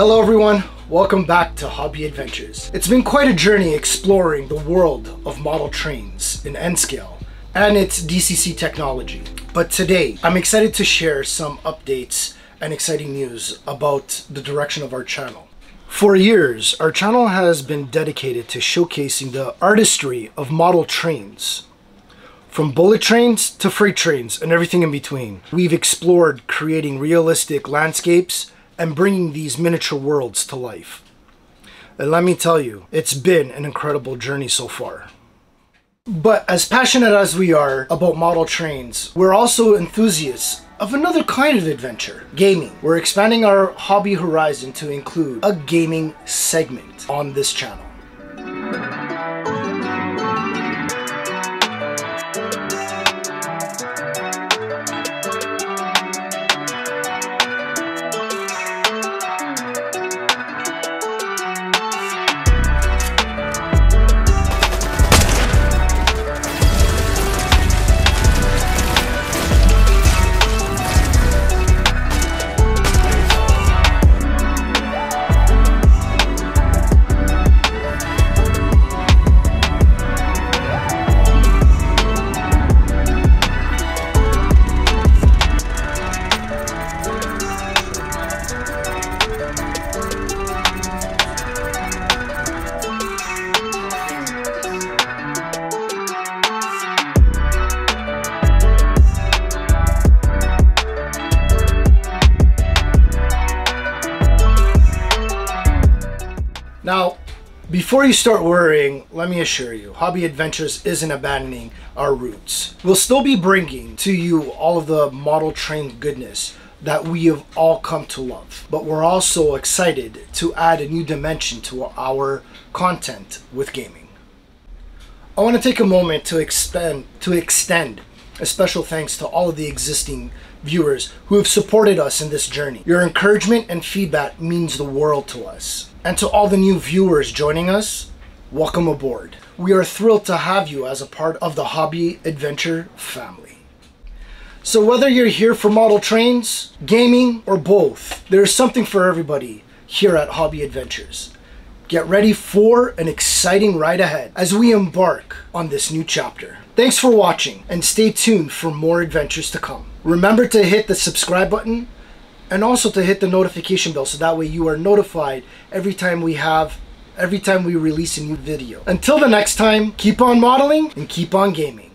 Hello everyone, welcome back to Hobby Adventures. It's been quite a journey exploring the world of model trains in N scale and its DCC technology. But today, I'm excited to share some updates and exciting news about the direction of our channel. For years, our channel has been dedicated to showcasing the artistry of model trains. From bullet trains to freight trains and everything in between, we've explored creating realistic landscapes and bringing these miniature worlds to life. And let me tell you, it's been an incredible journey so far. But as passionate as we are about model trains, we're also enthusiasts of another kind of adventure, gaming. We're expanding our hobby horizon to include a gaming segment on this channel. Now, before you start worrying, let me assure you, Hobby Adventures isn't abandoning our roots. We'll still be bringing to you all of the model train goodness that we have all come to love. But we're also excited to add a new dimension to our content with gaming. I want to take a moment to extend a special thanks to all of the existing viewers who have supported us in this journey. Your encouragement and feedback means the world to us. And to all the new viewers joining us, welcome aboard. We are thrilled to have you as a part of the Hobby Adventure family. So whether you're here for model trains, gaming, or both, there's something for everybody here at Hobby Adventures. Get ready for an exciting ride ahead as we embark on this new chapter. Thanks for watching and stay tuned for more adventures to come. Remember to hit the subscribe button and also to hit the notification bell so that way you are notified every time we release a new video. Until the next time, keep on modeling and keep on gaming.